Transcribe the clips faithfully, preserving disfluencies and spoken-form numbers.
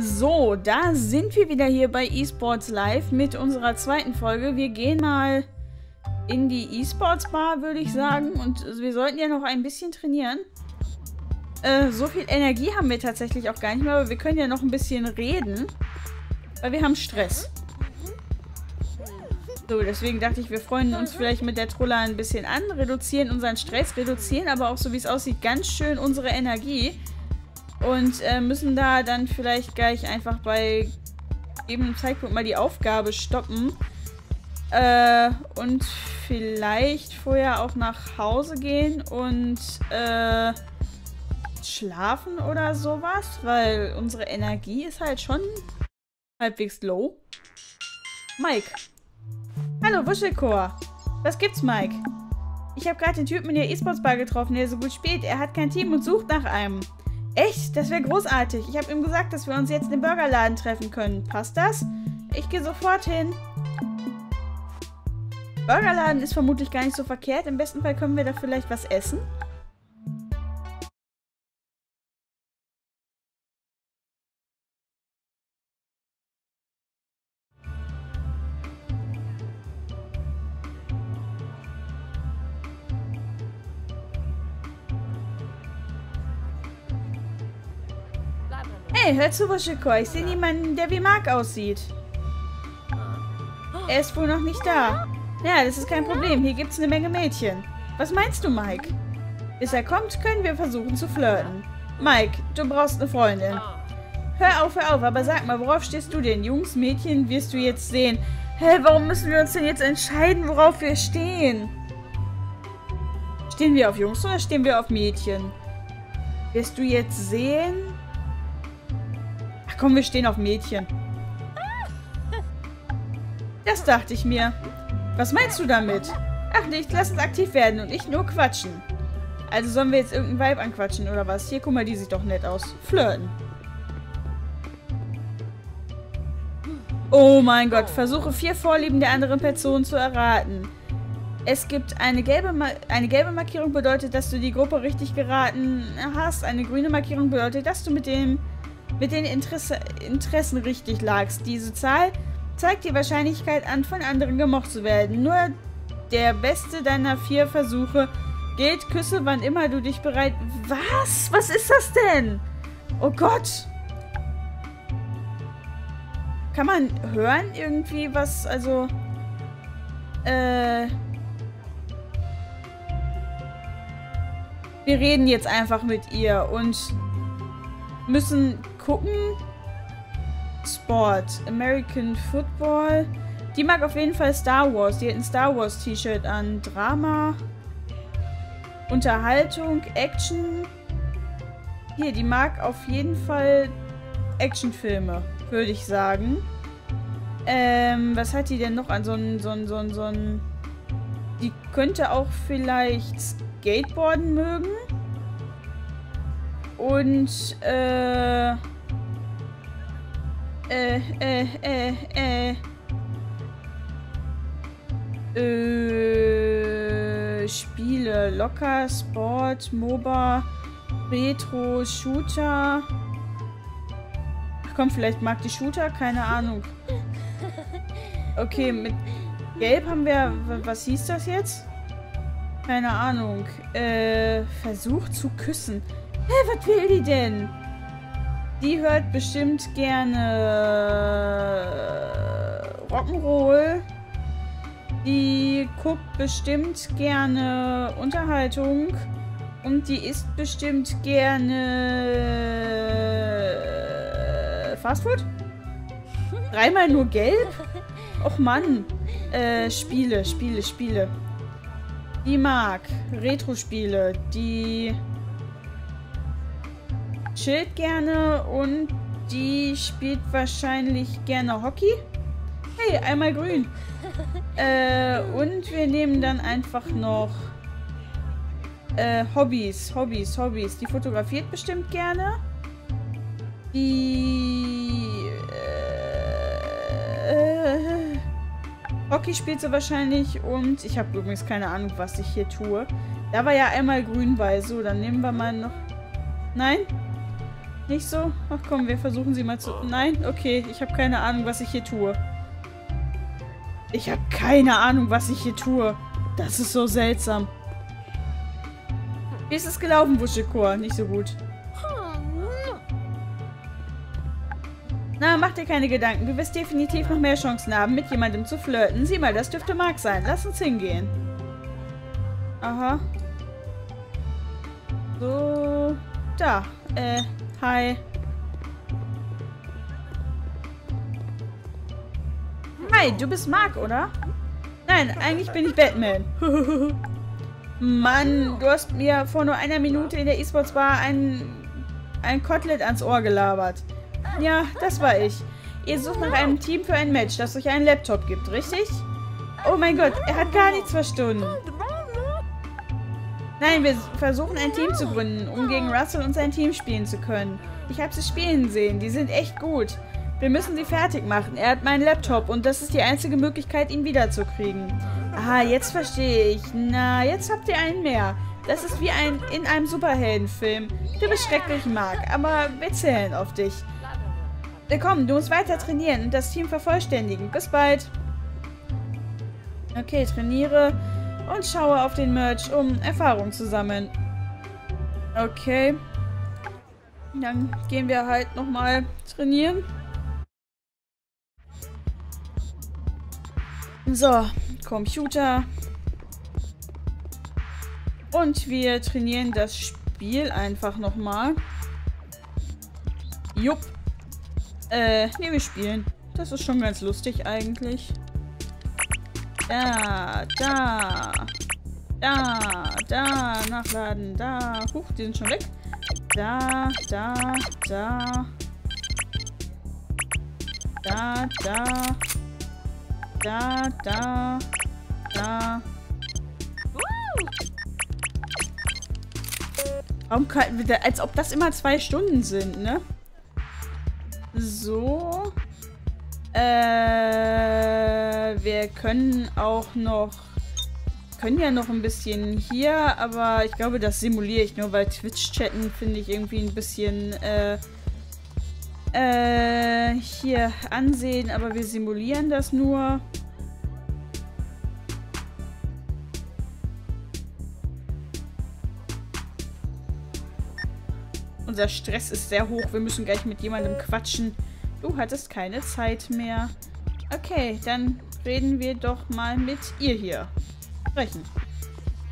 So, da sind wir wieder hier bei Esports Live mit unserer zweiten Folge. Wir gehen mal in die Esports Bar, würde ich sagen. Und wir sollten ja noch ein bisschen trainieren. Äh, so viel Energie haben wir tatsächlich auch gar nicht mehr, aber wir können ja noch ein bisschen reden. Weil wir haben Stress. So, deswegen dachte ich, wir freuen uns vielleicht mit der Trolla ein bisschen an, reduzieren unseren Stress, reduzieren aber auch, so wie es aussieht, ganz schön unsere Energie. Und äh, müssen da dann vielleicht gleich einfach bei gegebenem Zeitpunkt mal die Aufgabe stoppen. Äh, und vielleicht vorher auch nach Hause gehen und äh, schlafen oder sowas. Weil unsere Energie ist halt schon halbwegs low. Mike. Hallo, Wuschelcore. Was gibt's, Mike? Ich habe gerade den Typen in der E-Sports-Bar getroffen, der so gut spielt. Er hat kein Team und sucht nach einem. Echt? Das wäre großartig. Ich habe ihm gesagt, dass wir uns jetzt im Burgerladen treffen können. Passt das? Ich gehe sofort hin. Burgerladen ist vermutlich gar nicht so verkehrt. Im besten Fall können wir da vielleicht was essen. Hey, hör zu, Wuschelcore. Ich sehe niemanden, der wie Mark aussieht. Er ist wohl noch nicht da. Ja, das ist kein Problem. Hier gibt's eine Menge Mädchen. Was meinst du, Mike? Bis er kommt, können wir versuchen zu flirten. Mike, du brauchst eine Freundin. Hör auf, hör auf, aber sag mal, worauf stehst du denn? Jungs, Mädchen, wirst du jetzt sehen. Hä, warum müssen wir uns denn jetzt entscheiden, worauf wir stehen? Stehen wir auf Jungs oder stehen wir auf Mädchen? Wirst du jetzt sehen... Komm, wir stehen auf Mädchen. Das dachte ich mir. Was meinst du damit? Ach nicht, lass uns aktiv werden und nicht nur quatschen. Also sollen wir jetzt irgendein Vibe anquatschen oder was? Hier, guck mal, die sieht doch nett aus. Flirten. Oh mein Gott, versuche vier Vorlieben der anderen Person zu erraten. Es gibt eine gelbe, Ma eine gelbe Markierung bedeutet, dass du die Gruppe richtig geraten hast. Eine grüne Markierung bedeutet, dass du mit dem... mit den Interesse Interessen richtig lagst. Diese Zahl zeigt die Wahrscheinlichkeit an, von anderen gemocht zu werden. Nur der beste deiner vier Versuche gilt. Küsse, wann immer du dich bereit... Was? Was ist das denn? Oh Gott! Kann man hören irgendwie was? Also... Äh... Wir reden jetzt einfach mit ihr und müssen... gucken. Sport. American Football. Die mag auf jeden Fall Star Wars. Die hat ein Star Wars T-Shirt an. Drama. Unterhaltung. Action. Hier, die mag auf jeden Fall Actionfilme, würde ich sagen. Ähm, was hat die denn noch an? So ein, so ein, so ein, so ein... Die könnte auch vielleicht Skateboarden mögen. Und, äh... Äh, äh, äh, äh, äh, Spiele, locker, Sport, MOBA, Retro, Shooter. Ach komm, vielleicht mag die Shooter, keine Ahnung. Okay, mit Gelb haben wir, was hieß das jetzt? Keine Ahnung. Äh, Versuch zu küssen. Hä, hey, was will die denn? Die hört bestimmt gerne Rock'n'Roll. Die guckt bestimmt gerne Unterhaltung. Und die isst bestimmt gerne Fastfood? Dreimal nur gelb? Och Mann. Äh, Spiele, Spiele, Spiele. Die mag Retro-Spiele. Die... chillt gerne und die spielt wahrscheinlich gerne Hockey. Hey, einmal grün. Äh, und wir nehmen dann einfach noch äh, Hobbys, Hobbys, Hobbys. Die fotografiert bestimmt gerne. Die äh, äh, Hockey spielt sie wahrscheinlich und ich habe übrigens keine Ahnung, was ich hier tue. Da war ja einmal grün bei. So, dann nehmen wir mal noch... Nein? Nicht so? Ach komm, wir versuchen sie mal zu... Nein? Okay, ich habe keine Ahnung, was ich hier tue. Ich habe keine Ahnung, was ich hier tue. Das ist so seltsam. Wie ist es gelaufen, Wuschelcore? Nicht so gut. Na, mach dir keine Gedanken. Du wirst definitiv noch mehr Chancen haben, mit jemandem zu flirten. Sieh mal, das dürfte Marc sein. Lass uns hingehen. Aha. So. Da. Äh, hi. Hi, du bist Marc, oder? Nein, eigentlich bin ich Batman. Mann, du hast mir vor nur einer Minute in der Esports Bar ein, ein Kotelett ans Ohr gelabert. Ja, das war ich. Ihr sucht nach einem Team für ein Match, das euch einen Laptop gibt, richtig? Oh mein Gott, er hat gar nichts verstanden. Nein, wir versuchen ein Team zu gründen, um gegen Russell und sein Team spielen zu können. Ich habe sie spielen sehen, die sind echt gut. Wir müssen sie fertig machen. Er hat meinen Laptop und das ist die einzige Möglichkeit, ihn wiederzukriegen. Ah, jetzt verstehe ich. Na, jetzt habt ihr einen mehr. Das ist wie ein in einem Superheldenfilm. Du bist schrecklich, Marc, aber wir zählen auf dich. Komm, du musst weiter trainieren und das Team vervollständigen. Bis bald. Okay, trainiere und schaue auf den Merch, um Erfahrung zu sammeln. Okay. Dann gehen wir halt nochmal trainieren. So, Computer. Und wir trainieren das Spiel einfach nochmal. Jupp. Äh, ne, wir spielen. Das ist schon ganz lustig eigentlich. Da, da. Da, da, nachladen, da. Huch, die sind schon weg. Da, da, da. Da, da. Da, da, da. Warum kann, als ob das immer zwei Stunden sind, ne? So. Äh, wir können auch noch... können ja noch ein bisschen hier, aber ich glaube, das simuliere ich nur, weil Twitch-Chatten finde ich irgendwie ein bisschen... Äh, äh, hier ansehen, aber wir simulieren das nur. Unser Stress ist sehr hoch. Wir müssen gleich mit jemandem quatschen. Du hattest keine Zeit mehr. Okay, dann reden wir doch mal mit ihr hier. Sprechen.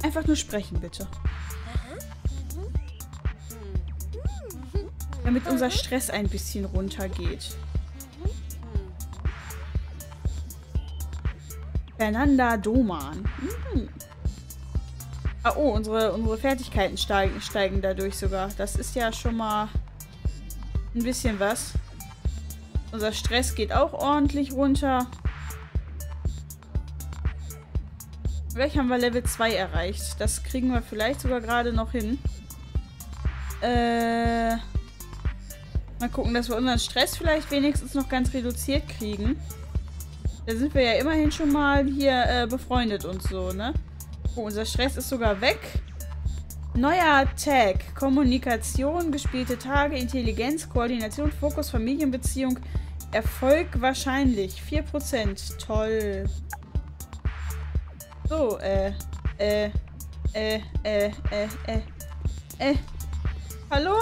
Einfach nur sprechen, bitte. Damit unser Stress ein bisschen runtergeht. Fernanda Doman. Hm. Ah, oh, unsere, unsere Fertigkeiten steigen, steigen dadurch sogar. Das ist ja schon mal ein bisschen was. Unser Stress geht auch ordentlich runter. Vielleicht haben wir Level zwei erreicht. Das kriegen wir vielleicht sogar gerade noch hin. Äh... Mal gucken, dass wir unseren Stress vielleicht wenigstens noch ganz reduziert kriegen. Da sind wir ja immerhin schon mal hier äh, befreundet und so, ne? Oh, unser Stress ist sogar weg. Neuer Tag. Kommunikation, gespielte Tage, Intelligenz, Koordination, Fokus, Familienbeziehung, Erfolg wahrscheinlich. vier Prozent. Toll. So, äh, äh, äh, äh, äh, äh, äh. Hallo?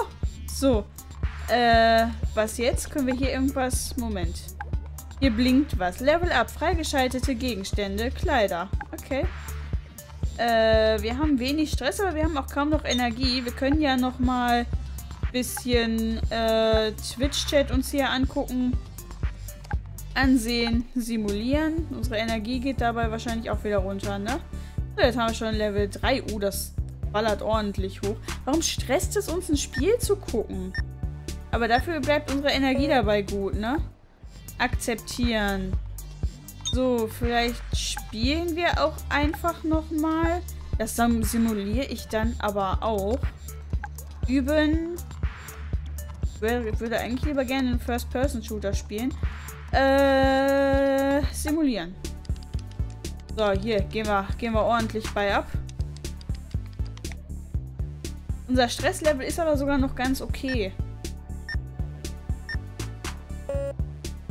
So. Äh, was jetzt? Können wir hier irgendwas... Moment. Hier blinkt was. Level up. Freigeschaltete Gegenstände. Kleider. Okay. Äh, wir haben wenig Stress, aber wir haben auch kaum noch Energie. Wir können ja nochmal ein bisschen äh, Twitch-Chat uns hier angucken. Ansehen. Simulieren. Unsere Energie geht dabei wahrscheinlich auch wieder runter, ne? So, jetzt haben wir schon Level drei. Uh, das ballert ordentlich hoch. Warum stresst es uns, ein Spiel zu gucken? Aber dafür bleibt unsere Energie dabei gut, ne? Akzeptieren. So, vielleicht spielen wir auch einfach nochmal. Das simuliere ich dann aber auch. Üben. Ich würde eigentlich lieber gerne einen First-Person-Shooter spielen. Äh, simulieren. So, hier, gehen wir, gehen wir ordentlich bei ab. Unser Stresslevel ist aber sogar noch ganz okay.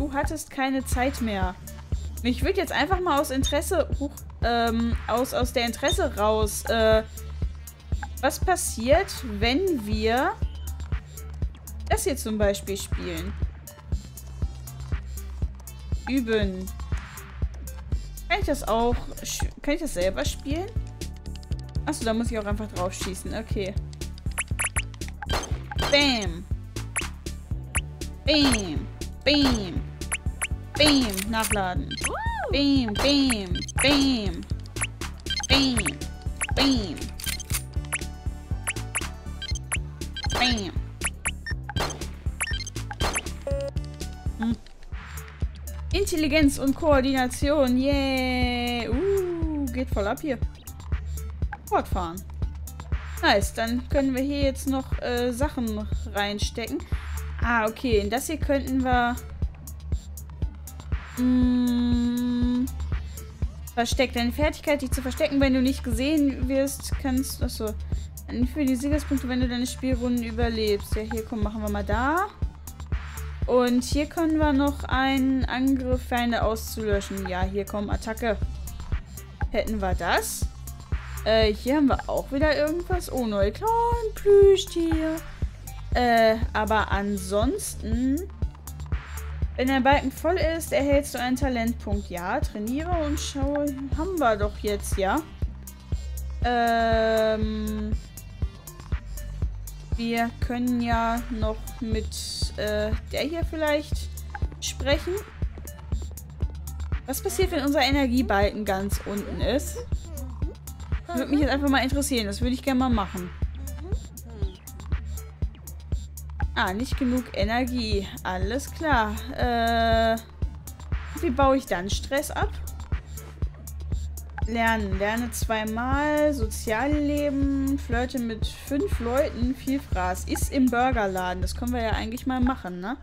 Du hattest keine Zeit mehr. Und ich würde jetzt einfach mal aus Interesse, hoch, ähm, aus, aus der Interesse raus, äh, was passiert, wenn wir das hier zum Beispiel spielen? Üben. Kann ich das auch, kann ich das selber spielen? Achso, da muss ich auch einfach drauf schießen, okay. Bam. Bam. Bam. Bam. Nachladen. Bam. Bam. Bam. Bam. Bam. Bam. Hm. Intelligenz und Koordination. Yay. Yeah. Uh, geht voll ab hier. Fortfahren. Nice, dann können wir hier jetzt noch äh, Sachen reinstecken. Ah, okay. In das hier könnten wir... Mm, versteckt. Deine Fertigkeit, dich zu verstecken, wenn du nicht gesehen wirst, kannst... Achso. Für die Siegespunkte, wenn du deine Spielrunden überlebst. Ja, hier, komm, machen wir mal da. Und hier können wir noch einen Angriff, Feinde auszulöschen. Ja, hier, komm, Attacke. Hätten wir das. Äh, hier haben wir auch wieder irgendwas. Oh, neue kleinen Plüschtier. Äh, aber ansonsten... Wenn der Balken voll ist, erhältst du einen Talentpunkt. Ja, trainiere und schaue. Haben wir doch jetzt, ja. Ähm... Wir können ja noch mit äh, der hier vielleicht sprechen. Was passiert, wenn unser Energiebalken ganz unten ist? Würde mich jetzt einfach mal interessieren. Das würde ich gerne mal machen. Ah, nicht genug Energie. Alles klar. Äh, wie baue ich dann Stress ab? Lernen. Lerne zweimal. Sozialleben. Flirte mit fünf Leuten. Viel Fraß. Ist im Burgerladen. Das können wir ja eigentlich mal machen, ne?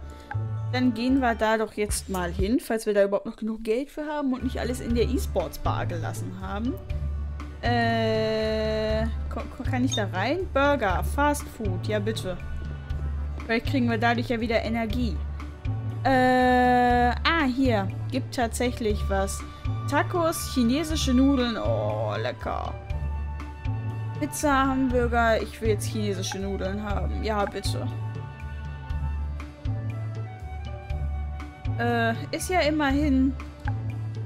Dann gehen wir da doch jetzt mal hin, falls wir da überhaupt noch genug Geld für haben und nicht alles in der E-Sports Bar gelassen haben. Äh, kann ich da rein? Burger, Fast Food, ja bitte. Vielleicht kriegen wir dadurch ja wieder Energie. Äh, ah, hier. Gibt tatsächlich was. Tacos, chinesische Nudeln. Oh, lecker. Pizza, Hamburger. Ich will jetzt chinesische Nudeln haben. Ja, bitte. Äh, ist ja immerhin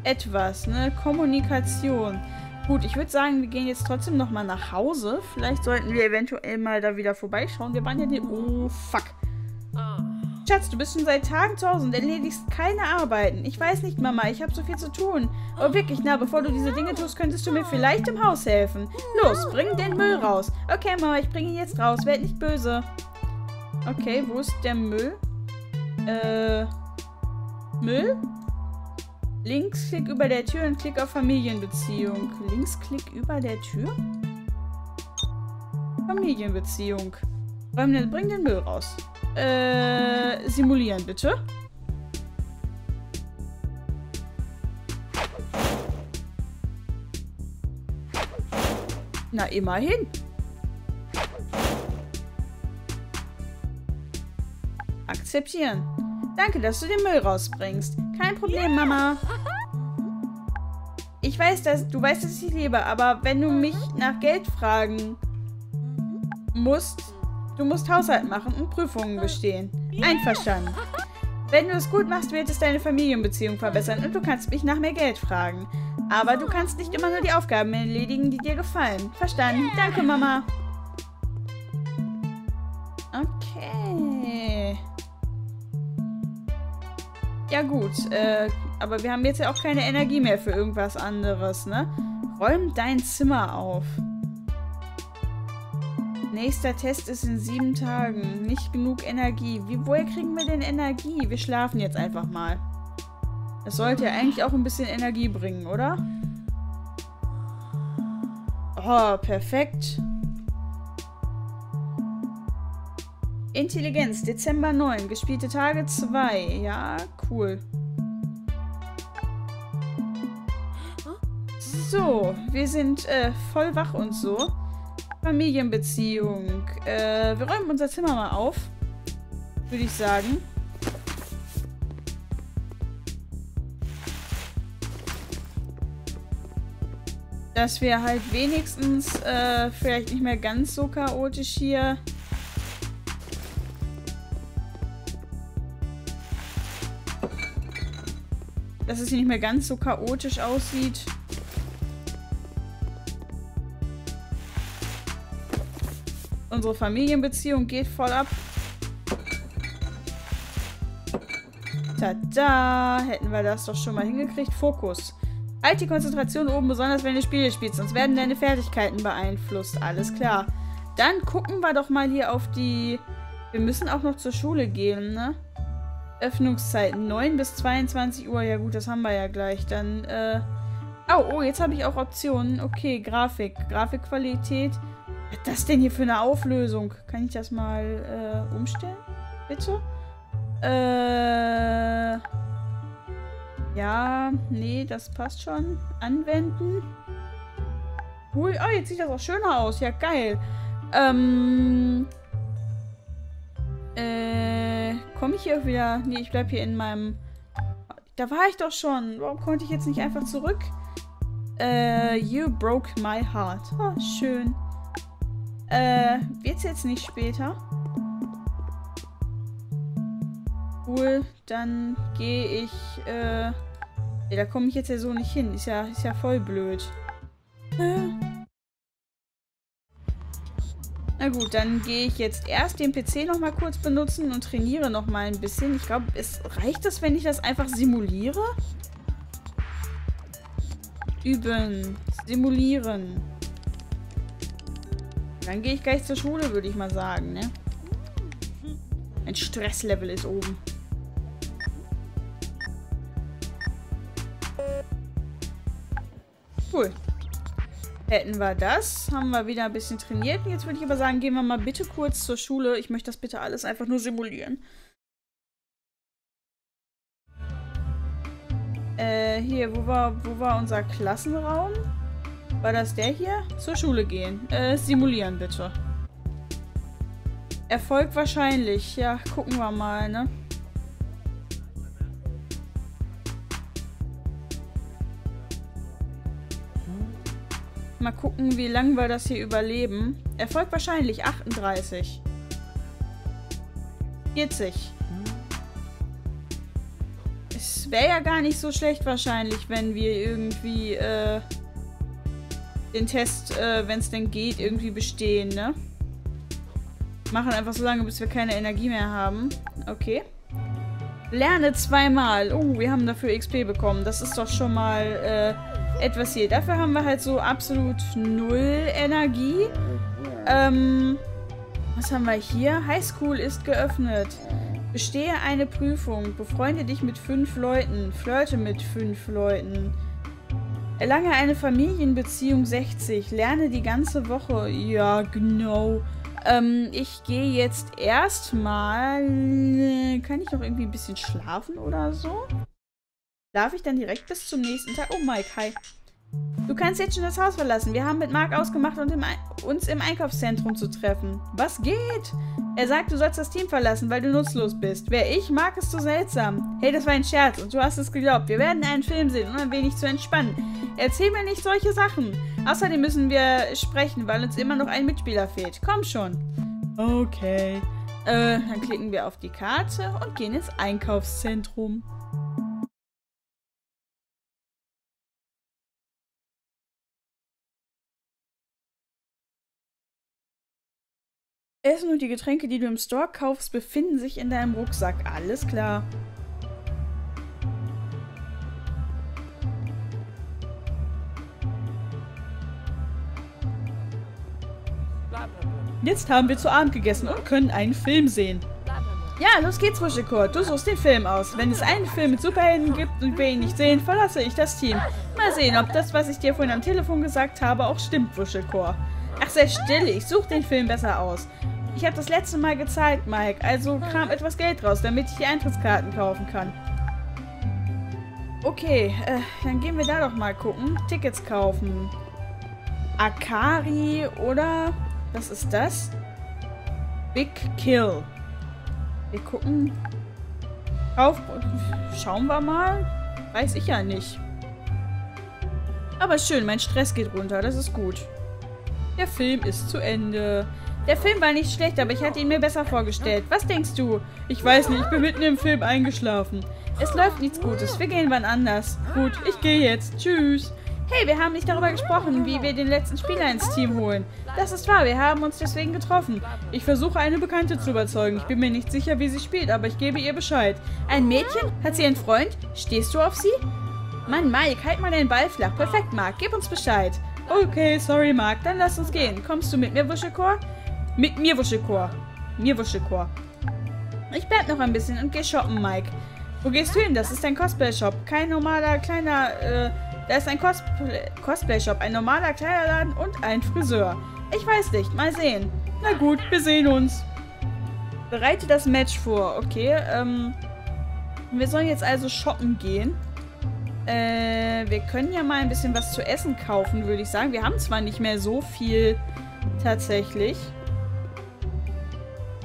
etwas, ne? Kommunikation. Gut, ich würde sagen, wir gehen jetzt trotzdem nochmal nach Hause. Vielleicht sollten wir eventuell mal da wieder vorbeischauen. Wir waren ja den... Oh, fuck. Schatz, du bist schon seit Tagen zu Hause und erledigst keine Arbeiten. Ich weiß nicht, Mama, ich habe so viel zu tun. Aber wirklich, na, bevor du diese Dinge tust, könntest du mir vielleicht im Haus helfen. Los, bring den Müll raus. Okay, Mama, ich bringe ihn jetzt raus. Werd nicht böse. Okay, wo ist der Müll? Äh... Müll? Linksklick über der Tür und Klick auf Familienbeziehung. Linksklick über der Tür? Familienbeziehung. Bring den Müll raus. Äh, simulieren bitte. Na, immerhin. Akzeptieren. Danke, dass du den Müll rausbringst. Kein Problem, Mama. Ich weiß, dass du weißt, dass ich lebe, aber wenn du mich nach Geld fragen musst, du musst Haushalt machen und Prüfungen bestehen. Einverstanden. Wenn du es gut machst, wird es deine Familienbeziehung verbessern und du kannst mich nach mehr Geld fragen. Aber du kannst nicht immer nur die Aufgaben erledigen, die dir gefallen. Verstanden? Danke, Mama. Okay. Ja gut, äh, aber wir haben jetzt ja auch keine Energie mehr für irgendwas anderes, ne? Räum dein Zimmer auf. Nächster Test ist in sieben Tagen. Nicht genug Energie. Wie, woher kriegen wir denn Energie? Wir schlafen jetzt einfach mal. Das sollte ja eigentlich auch ein bisschen Energie bringen, oder? Oh, perfekt. Intelligenz, Dezember neunten, gespielte Tage zwei. Ja, cool. So, wir sind äh, voll wach und so. Familienbeziehung. Äh, wir räumen unser Zimmer mal auf, würde ich sagen. dass wir halt wenigstens äh, vielleicht nicht mehr ganz so chaotisch hier dass es hier nicht mehr ganz so chaotisch aussieht. Unsere Familienbeziehung geht voll ab. Tada! Hätten wir das doch schon mal hingekriegt. Fokus. Halt die Konzentration oben, besonders wenn du Spiele spielst, sonst werden deine Fertigkeiten beeinflusst. Alles klar. Dann gucken wir doch mal hier auf die... Wir müssen auch noch zur Schule gehen, ne? Öffnungszeiten neun bis zweiundzwanzig Uhr. Ja gut, das haben wir ja gleich. Dann, äh... Oh, oh, jetzt habe ich auch Optionen. Okay, Grafik. Grafikqualität. Was ist das denn hier für eine Auflösung? Kann ich das mal äh, umstellen? Bitte? Äh... Ja, nee, das passt schon. Anwenden. Cool. Oh, jetzt sieht das auch schöner aus. Ja, geil. Ähm... Äh... Komme ich hier wieder? Nee, ich bleib hier in meinem... Da war ich doch schon. Warum konnte ich jetzt nicht einfach zurück? Äh... You broke my heart. Oh, schön. Äh, wird's jetzt nicht später? Cool, dann gehe ich, äh, ja, da komme ich jetzt ja so nicht hin. Ist ja, ist ja voll blöd. Äh. Na gut, dann gehe ich jetzt erst den P C nochmal kurz benutzen und trainiere nochmal ein bisschen. Ich glaube, es reicht das, wenn ich das einfach simuliere? Üben. Simulieren. Dann gehe ich gleich zur Schule, würde ich mal sagen, ne? Mein Stresslevel ist oben. Cool. Hätten wir das. Haben wir wieder ein bisschen trainiert. Jetzt würde ich aber sagen, gehen wir mal bitte kurz zur Schule. Ich möchte das bitte alles einfach nur simulieren. Äh, hier, wo war, wo war unser Klassenraum? War das der hier? Zur Schule gehen. Äh, simulieren bitte. Erfolg wahrscheinlich. Ja, gucken wir mal, ne? Mal gucken, wie lange wir das hier überleben. Erfolg wahrscheinlich. achtunddreißig. vierzig. Es wäre ja gar nicht so schlecht wahrscheinlich, wenn wir irgendwie, äh... den Test, äh, wenn es denn geht, irgendwie bestehen, ne? Machen einfach so lange, bis wir keine Energie mehr haben. Okay. Lerne zweimal. Oh, wir haben dafür X P bekommen. Das ist doch schon mal äh, etwas hier. Dafür haben wir halt so absolut null Energie. Ähm, was haben wir hier? Highschool ist geöffnet. Bestehe eine Prüfung. Befreunde dich mit fünf Leuten. Flirte mit fünf Leuten. Erlange eine Familienbeziehung sechzig. Lerne die ganze Woche. Ja, genau. Ähm, ich gehe jetzt erstmal... Kann ich noch irgendwie ein bisschen schlafen oder so? Darf ich dann direkt bis zum nächsten Tag... Oh, Mike, hi. Du kannst jetzt schon das Haus verlassen. Wir haben mit Marc ausgemacht, und im uns im Einkaufszentrum zu treffen. Was geht? Er sagt, du sollst das Team verlassen, weil du nutzlos bist. Wer ich mag, ist so seltsam. Hey, das war ein Scherz und du hast es geglaubt. Wir werden einen Film sehen, um ein wenig zu entspannen. Erzähl mir nicht solche Sachen. Außerdem müssen wir sprechen, weil uns immer noch ein Mitspieler fehlt. Komm schon. Okay. Äh, dann klicken wir auf die Karte und gehen ins Einkaufszentrum. Essen und die Getränke, die du im Store kaufst, befinden sich in deinem Rucksack. Alles klar. Jetzt haben wir zu Abend gegessen und können einen Film sehen. Ja, los geht's, Wuschelcore. Du suchst den Film aus. Wenn es einen Film mit Superhelden gibt und wir ihn nicht sehen, verlasse ich das Team. Mal sehen, ob das, was ich dir vorhin am Telefon gesagt habe, auch stimmt, Wuschelcore. Ach, sei still. Ich suche den Film besser aus. Ich habe das letzte Mal gezahlt, Mike. Also kram etwas Geld raus, damit ich die Eintrittskarten kaufen kann. Okay, äh, dann gehen wir da doch mal gucken. Tickets kaufen. Akari oder... Was ist das? Big Kill. Wir gucken. Auf... Schauen wir mal. Weiß ich ja nicht. Aber schön, mein Stress geht runter. Das ist gut. Der Film ist zu Ende. Der Film war nicht schlecht, aber ich hatte ihn mir besser vorgestellt. Was denkst du? Ich weiß nicht, ich bin mitten im Film eingeschlafen. Es läuft nichts Gutes. Wir gehen wann anders. Gut, ich gehe jetzt. Tschüss. Hey, wir haben nicht darüber gesprochen, wie wir den letzten Spieler ins Team holen. Das ist wahr, wir haben uns deswegen getroffen. Ich versuche, eine Bekannte zu überzeugen. Ich bin mir nicht sicher, wie sie spielt, aber ich gebe ihr Bescheid. Ein Mädchen? Hat sie einen Freund? Stehst du auf sie? Mann, Mike, halt mal den Ball flach. Perfekt, Mark, gib uns Bescheid. Okay, sorry, Mark, dann lass uns gehen. Kommst du mit mir, Wuschelcore? Mit mir, Wuschelcore. Mir, Wuschelcore. Ich bleib noch ein bisschen und geh shoppen, Mike. Wo gehst du hin? Das ist ein Cosplay-Shop. Kein normaler, kleiner, äh... Da ist ein Cosplay- Cosplay-Shop, ein normaler Kleiderladen und ein Friseur. Ich weiß nicht, mal sehen. Na gut, wir sehen uns. Bereite das Match vor, okay. Ähm, wir sollen jetzt also shoppen gehen. Äh, wir können ja mal ein bisschen was zu essen kaufen, würde ich sagen. Wir haben zwar nicht mehr so viel tatsächlich.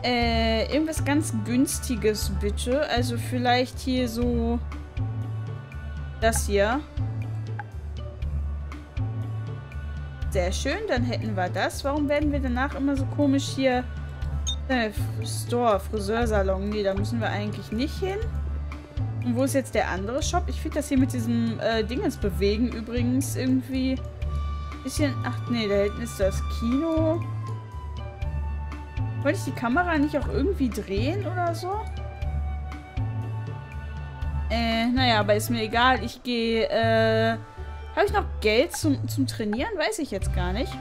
Äh, irgendwas ganz Günstiges bitte. Also vielleicht hier so das hier. Sehr schön, dann hätten wir das. Warum werden wir danach immer so komisch hier... Äh, Store, Friseursalon. Nee, da müssen wir eigentlich nicht hin. Und wo ist jetzt der andere Shop? Ich finde das hier mit diesem äh, Dingens bewegen übrigens irgendwie... Bisschen... Ach nee, da hinten ist das Kino. Wollte ich die Kamera nicht auch irgendwie drehen oder so? Äh, naja, aber ist mir egal. Ich gehe... Äh, Habe ich noch Geld zum, zum Trainieren? Weiß ich jetzt gar nicht.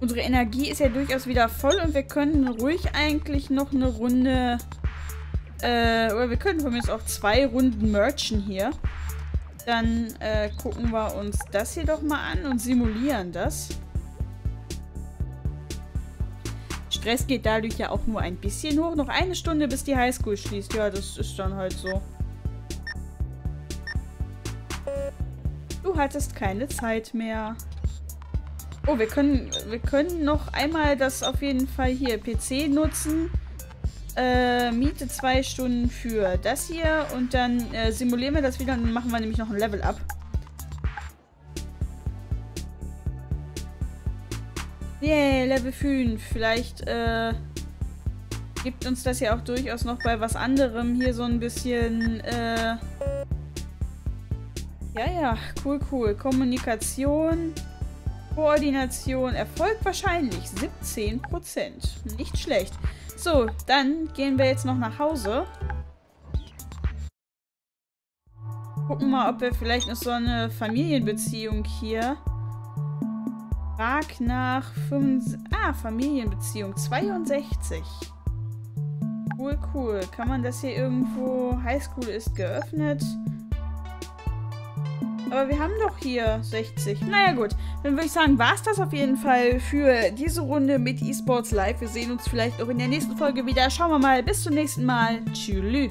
Unsere Energie ist ja durchaus wieder voll und wir können ruhig eigentlich noch eine Runde... Äh, oder wir können von mir jetzt auch zwei Runden merchen hier. Dann äh, gucken wir uns das hier doch mal an und simulieren das. Stress geht dadurch ja auch nur ein bisschen hoch. Noch eine Stunde, bis die Highschool schließt. Ja, das ist dann halt so. Du hattest keine Zeit mehr. Oh, wir können, wir können noch einmal das auf jeden Fall hier P C nutzen. Äh, miete zwei Stunden für das hier und dann äh, simulieren wir das wieder und dann machen wir nämlich noch ein Level-Up. Yay, yeah, Level fünf. Vielleicht äh, gibt uns das ja auch durchaus noch bei was anderem hier so ein bisschen... Äh, Ja, ja, cool, cool. Kommunikation, Koordination, Erfolg wahrscheinlich siebzehn Prozent. Nicht schlecht. So, dann gehen wir jetzt noch nach Hause. Gucken mal, ob wir vielleicht noch so eine Familienbeziehung hier... Frag nach... fünf, ah, Familienbeziehung zweiundsechzig. Cool, cool. Kann man das hier irgendwo... Highschool ist geöffnet... Aber wir haben doch hier sechzig. Naja gut, dann würde ich sagen, war es das auf jeden Fall für diese Runde mit Esports Live. Wir sehen uns vielleicht auch in der nächsten Folge wieder. Schauen wir mal. Bis zum nächsten Mal. Tschüss.